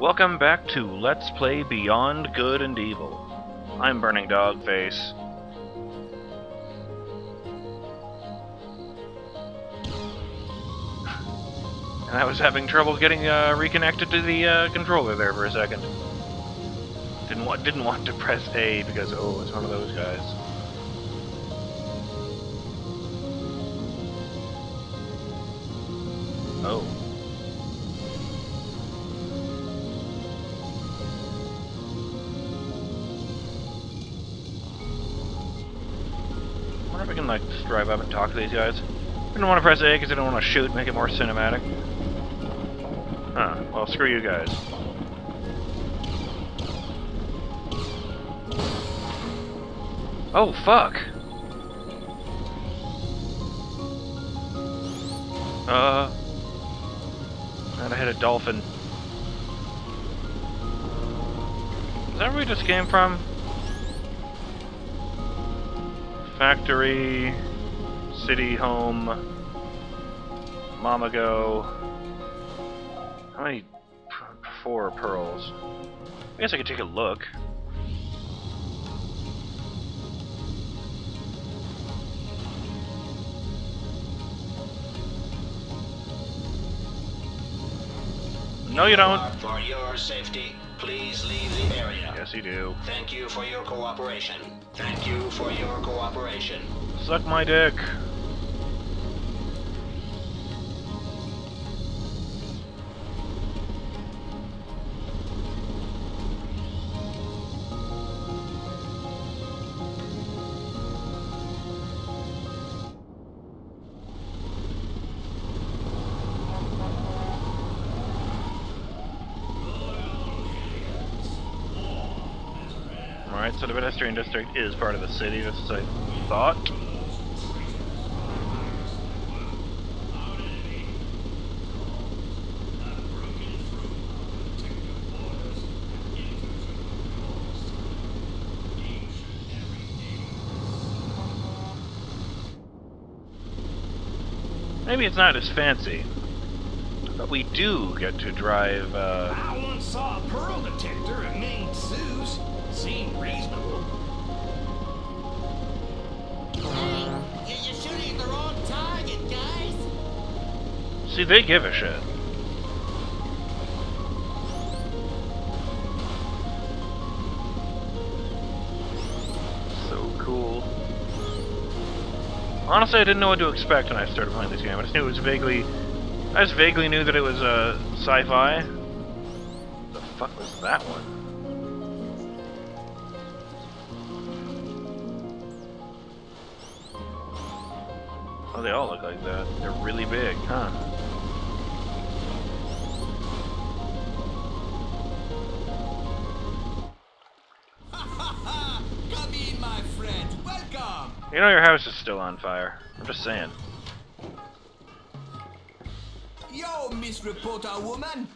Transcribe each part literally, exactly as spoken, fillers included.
Welcome back to Let's Play Beyond Good and Evil. I'm Burning Dog Face. And I was having trouble getting uh, reconnected to the uh, controller there for a second. Didn't want didn't want to press A because oh, it's one of those guys. Oh. I wonder if I can like just drive up and talk to these guys. I don't want to press A because I don't want to shoot, make it more cinematic. Huh. Well, screw you guys. Oh fuck! Uh. I hit a dolphin. Is that where we just came from? Factory, city, home, Mamago. How many? Four pearls. I guess I could take a look. No, you don't. For your safety, please leave the area. Yes, you do. Thank you for your cooperation. Thank you for your cooperation. Suck my dick. Alright, so the Pedestrian District is part of the city, just as I thought. Maybe it's not as fancy, but we do get to drive, uh... I once saw a pearl detector at Maine Zoo's. Seem reasonable. Hey, you're shooting at the wrong target, guys. See, they give a shit. So cool. Honestly, I didn't know what to expect when I started playing this game. I just knew it was vaguely. I just vaguely knew that it was uh, sci-fi. The fuck was that one? Oh, they all look like that. They're really big, huh? Come in, my friend. Welcome. You know your house is still on fire. I'm just saying. Yo, Miss Reporter Woman.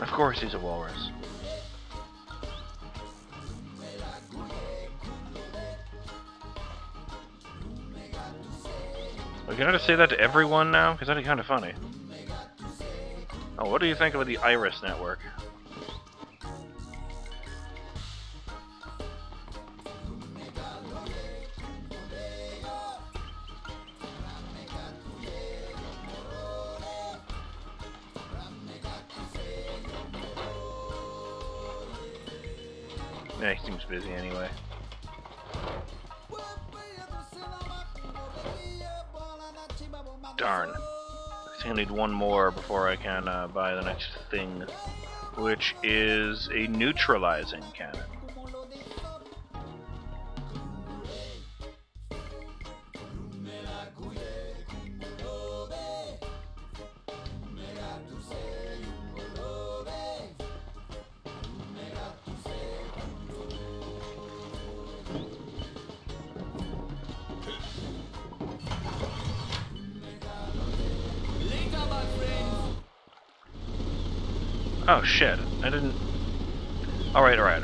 Of course he's a walrus. Are you gonna say that to everyone now? Because that'd be kind of funny. Oh, what do you think of the Iris Network? Yeah, he seems busy anyway. Darn. I think I need one more before I can uh, buy the next thing, which is a neutralizing cannon. Oh shit, I didn't... Alright, alright.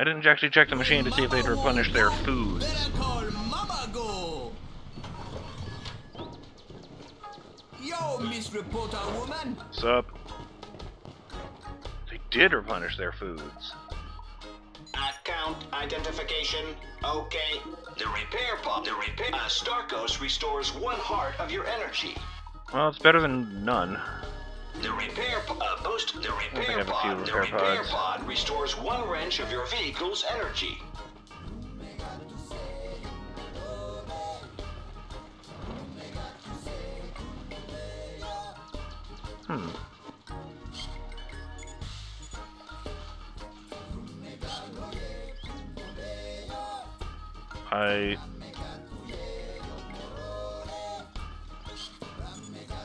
I didn't actually check the machine to see if they'd replenish their foods. Yo, Miss Reporter Woman. Sup? They did replenish their foods. Account identification. Okay. The repair pod. The repair. Uh, Starkos restores one heart of your energy. Well, it's better than none. The repair pod. Uh, post. The repair pod. The repair pod restores one wrench of your vehicle's energy. Hmm. I...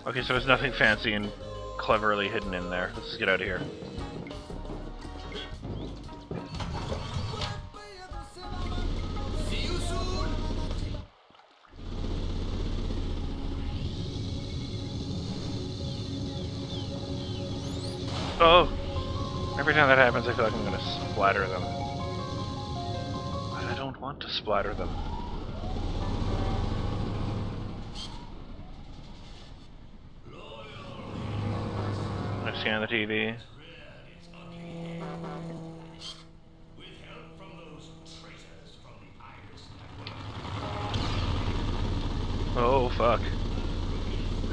Okay, so there's nothing fancy and cleverly hidden in there. Let's just get out of here. See you soon. Oh! Every time that happens, I feel like I'm gonna splatter them. But I don't want to splatter them. I scan the T V. With help from those traitors from the Iris Network. Oh, fuck.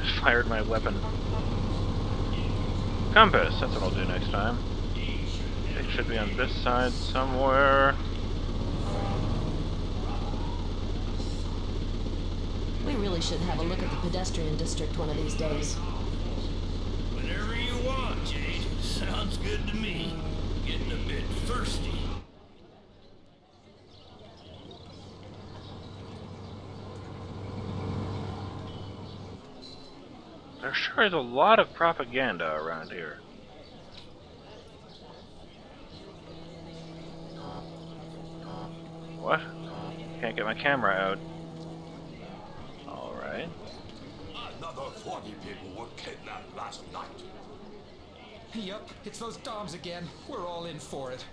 I fired my weapon. Compass, that's what I'll do next time. It should be on this side somewhere. We really should have a look at the Pedestrian District one of these days. Whatever you want, Jade. Sounds good to me. Getting a bit thirsty. There sure is a lot of propaganda around here. What? Can't get my camera out. Alright. Another forty people were kidnapped last night. Yep, it's those DomZ again. We're all in for it.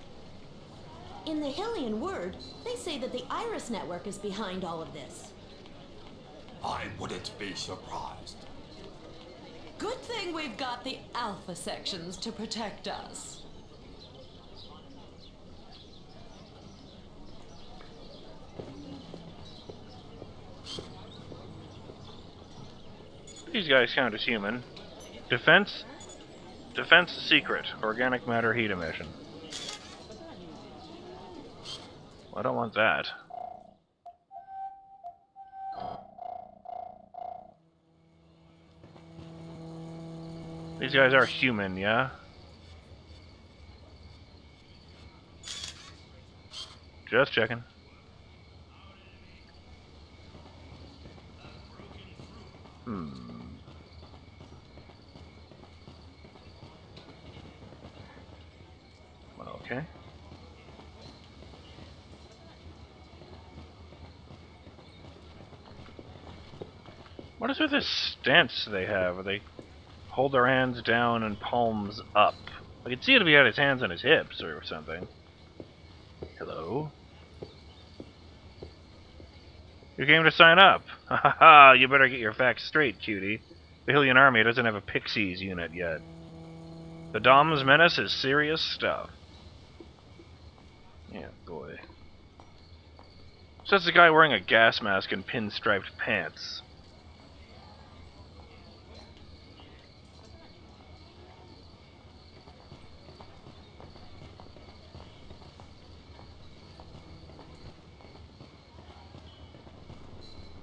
In the Hillyan Word, they say that the Iris Network is behind all of this. I wouldn't be surprised. Good thing we've got the Alpha sections to protect us. These guys count as human. Defense? Defense secret. Organic matter heat emission. Well, I don't want that. These guys are human, yeah? Just checking. Hmm. Well, okay. What is with this stance they have? Are they... Hold their hands down and palms up. I could see it if he had his hands on his hips or something. Hello? You came to sign up. Ha ha ha, you better get your facts straight, cutie. The Hillyan Army doesn't have a Pixies unit yet. The Dom's menace is serious stuff. Yeah, boy. So that's the guy wearing a gas mask and pinstriped pants.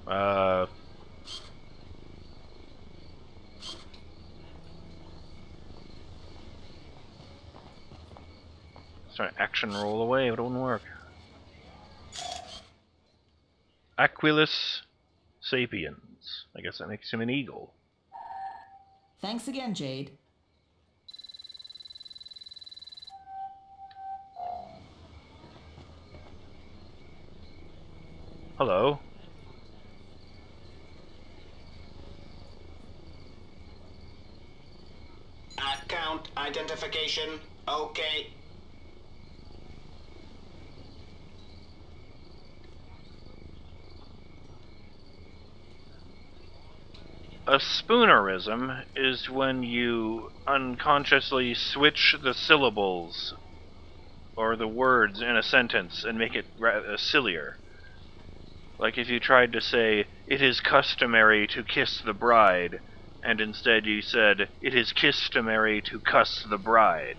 Uh... Sorry, action roll away, but it wouldn't work. Aquilus Sapiens. I guess that makes him an eagle. Thanks again, Jade. Hello. Account identification. Okay. A spoonerism is when you unconsciously switch the syllables or the words in a sentence and make it rather sillier. Like if you tried to say, "It is customary to kiss the bride," and instead you said, "It is customary to cuss the bride."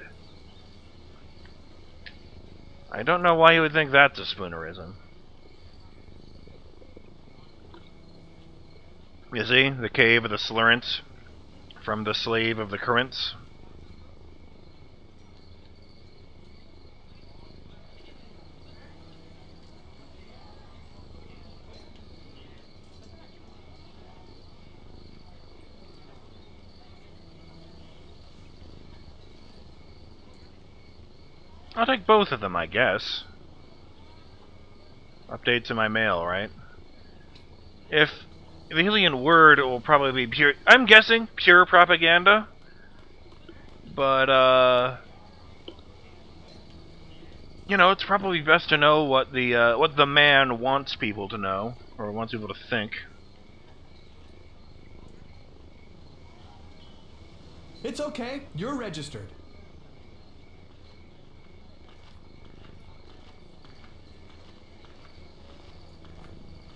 I don't know why you would think that's a spoonerism. You see, the cave of the slurrents from the slave of the currents. I'll take both of them, I guess. Update to my mail, right? If the Hillyan Word will probably be pure, I'm guessing, pure propaganda. But, uh... you know, it's probably best to know what the, uh, what the man wants people to know, or wants people to think. It's okay, you're registered.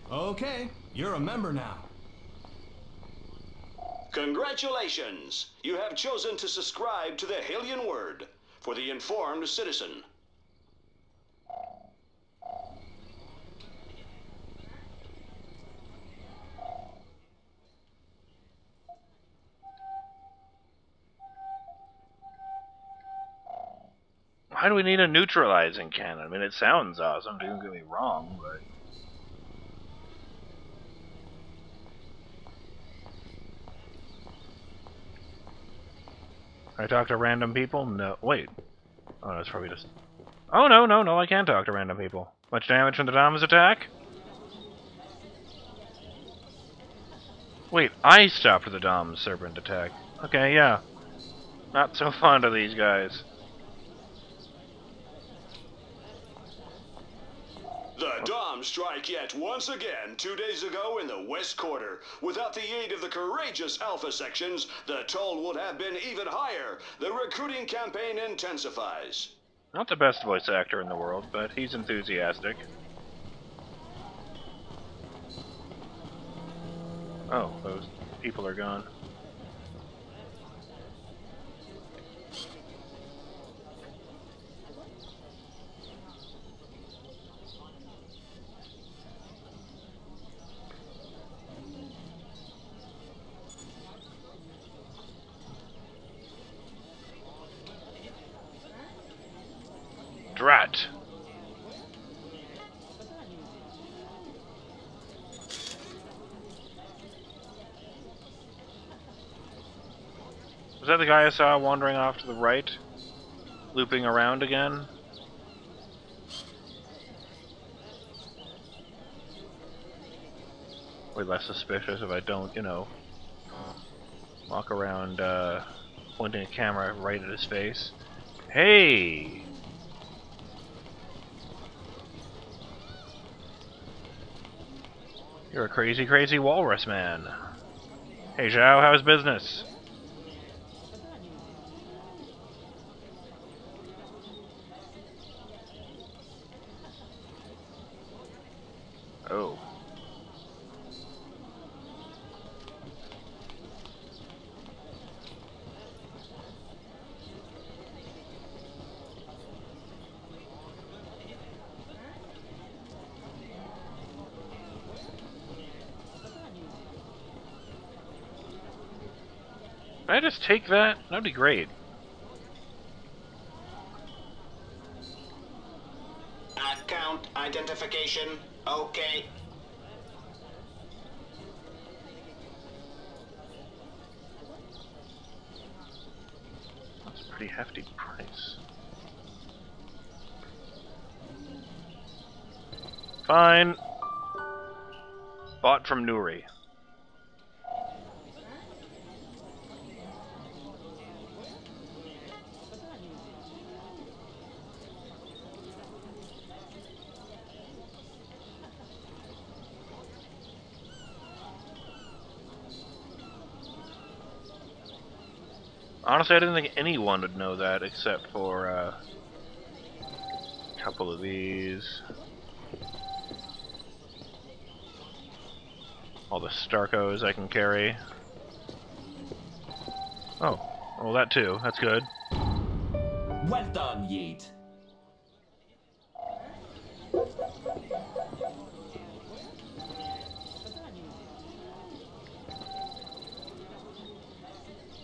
Okay, you're a member now. Congratulations! You have chosen to subscribe to the Hillyan Word for the informed citizen. Why do we need a neutralizing cannon? I mean, it sounds awesome, don't get me wrong, but... I talk to random people? No. Wait. Oh, no, it's probably just... Oh, no, no, no, I can talk to random people. Much damage from the DomZ attack? Wait, I stopped the Dom's serpent attack. Okay, yeah. Not so fond of these guys. The Dom strike yet once again two days ago in the West Quarter. Without the aid of the courageous Alpha sections, the toll would have been even higher. The recruiting campaign intensifies. Not the best voice actor in the world, but he's enthusiastic. Oh, those people are gone. Drat. Was that the guy I saw wandering off to the right? Looping around again? Way less suspicious if I don't, you know, walk around uh, pointing a camera right at his face. Hey! You're a crazy, crazy walrus man. Hey, Zhao, how's business? Oh. Can I just take that? That'd be great. Account identification. Okay. That's a pretty hefty price. Fine. Bought from Nuri. Honestly, I didn't think anyone would know that except for uh, a couple of these. All the Starkos I can carry. Oh, well that too. That's good. Well done, Jade.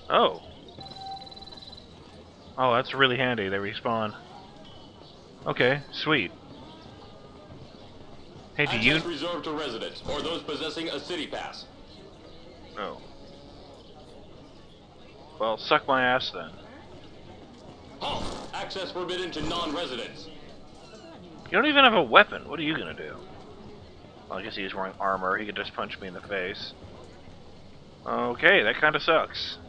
Oh. Oh, that's really handy. They respawn. Okay, sweet. Hey, do you? Access reserved to residents or those possessing a city pass. Oh. Well, suck my ass then. Halt! Access forbidden to non-residents. You don't even have a weapon. What are you gonna do? Well, I guess he's wearing armor. He could just punch me in the face. Okay, that kind of sucks.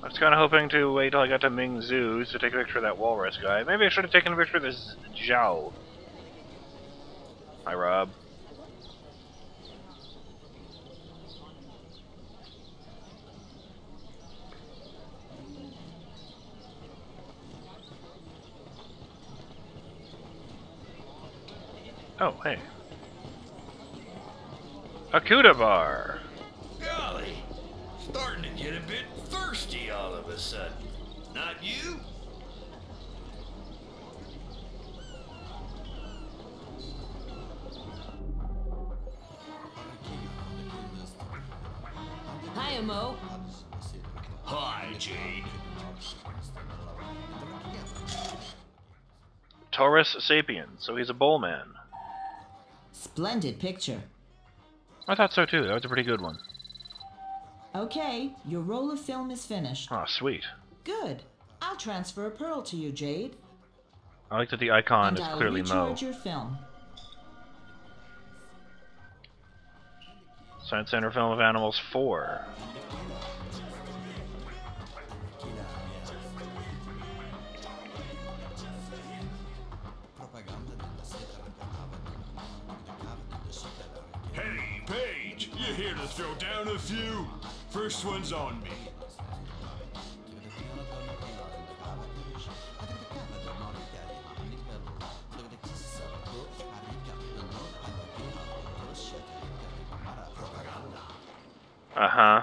I was kind of hoping to wait till I got to Ming Zoo's to take a picture of that walrus guy. Maybe I should have taken a picture of this Zhao. Hi, Rob. Oh, hey. Akuda Bar! Golly! Starting to get a bit thirsty all of a sudden. Not you? Hi, Mo. Hi, Jade. Taurus Sapien, so he's a bull man. Splendid picture. I thought so too. That was a pretty good one. Okay, your roll of film is finished. Ah, oh, sweet. Good. I'll transfer a pearl to you, Jade. I like that the icon and is I'll clearly Mo. Your film. Science Center Film of Animals four. Here to throw down a few. First one's on me. Uh-huh.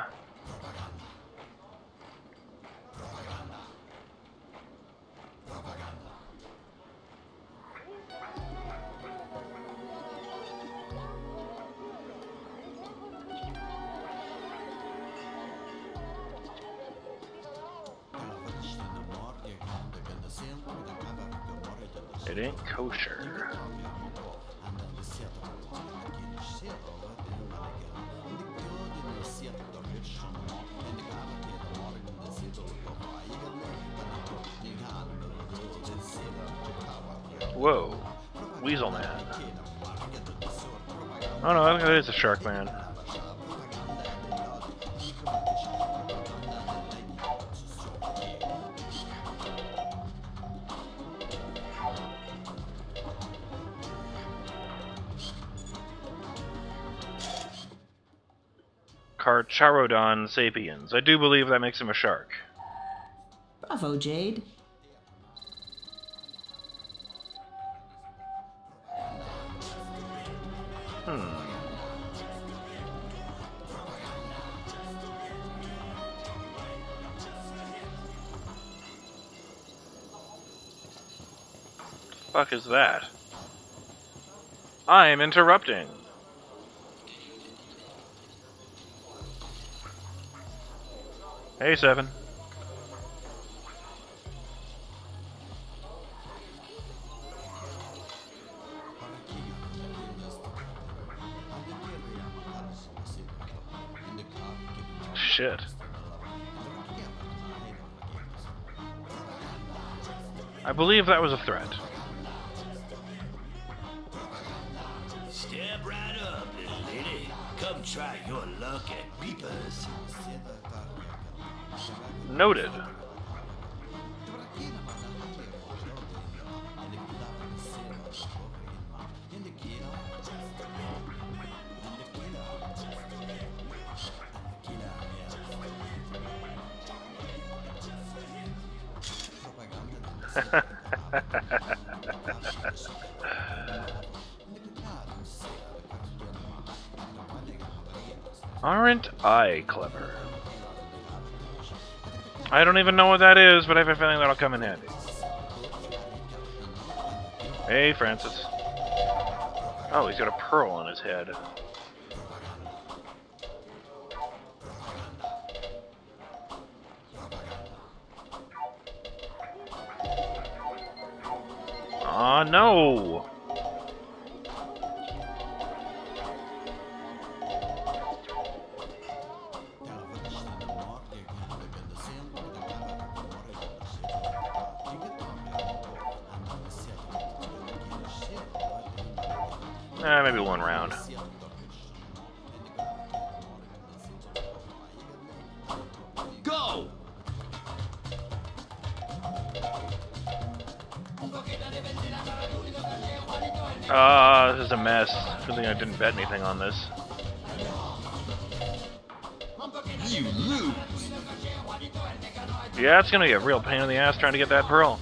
It ain't kosher. Whoa, Weasel Man. Oh no, I think it is a Shark Man. Carcharodon Sapiens. I do believe that makes him a shark. Bravo, Jade. Hmm. Fuck is that? I'm interrupting. Hey, Seven. Shit. I believe that was a threat. Step right up, little lady. Come try your luck at Peepers. Noted. Aren't I clever? I don't even know what that is, but I have a feeling that'll come in handy. Hey, Francis. Oh, he's got a pearl on his head. Aw, no! Eh, maybe one round. Go! Ah, uh, this is a mess. Good thing I didn't bet anything on this. You lose. Yeah, it's gonna be a real pain in the ass trying to get that pearl.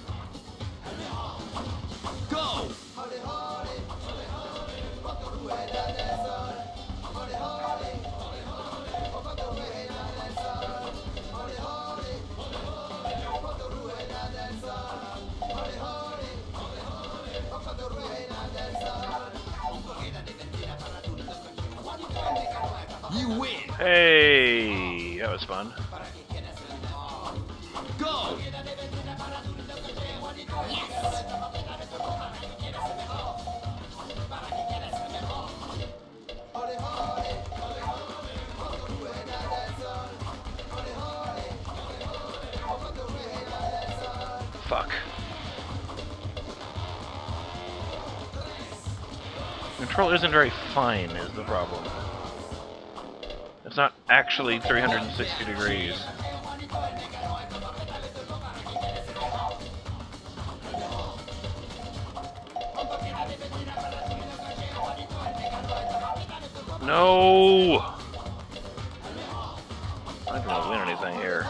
Hey, that was fun. Go! Yes! Fuck. Control isn't very fine, is the problem. It's not actually three hundred sixty degrees. No! I don't want to win anything here.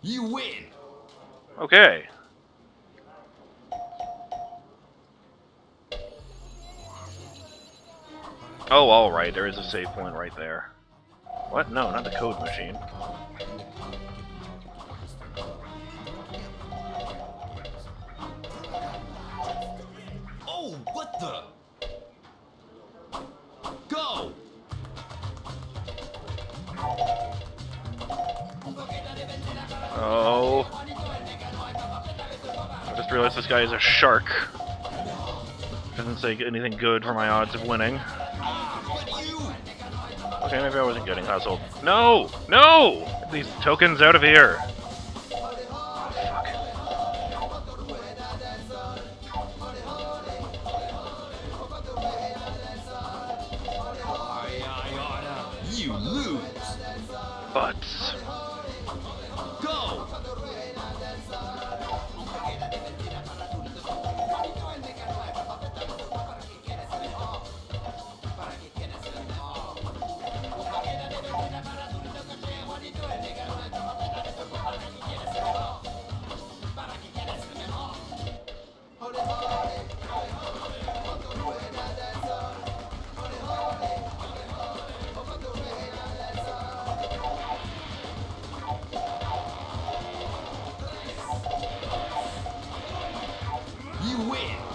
You win! Okay. Oh, alright, there is a save point right there. What? No, not the code machine. Oh, what the? Go! Oh. I just realized this guy is a shark. Doesn't say anything good for my odds of winning. Okay, maybe I wasn't getting hustled. No! No! Get these tokens out of here! Fuck. You lose! Butts. Go!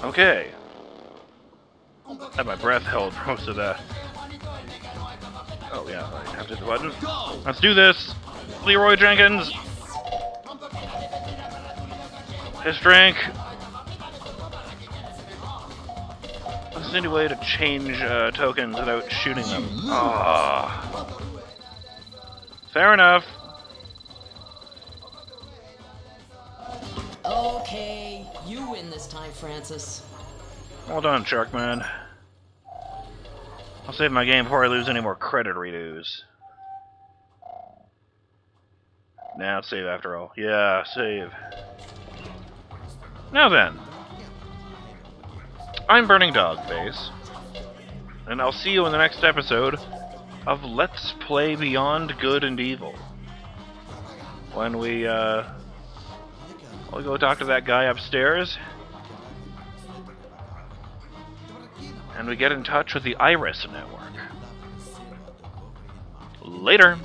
Okay. I had my breath held for most of that. Oh yeah, I have to hit the button. Let's do this! Leroy Jenkins! His drink! This is any way to change uh, tokens without shooting them. Oh. Fair enough. Okay, you win this time, Francis. Well done, Sharkman. I'll save my game before I lose any more credit redos. Nah, save after all. Yeah, save. Now then. I'm Burning Dog Face, and I'll see you in the next episode of Let's Play Beyond Good and Evil. when we uh, we'll go talk to that guy upstairs, and we get in touch with the Iris Network. Later.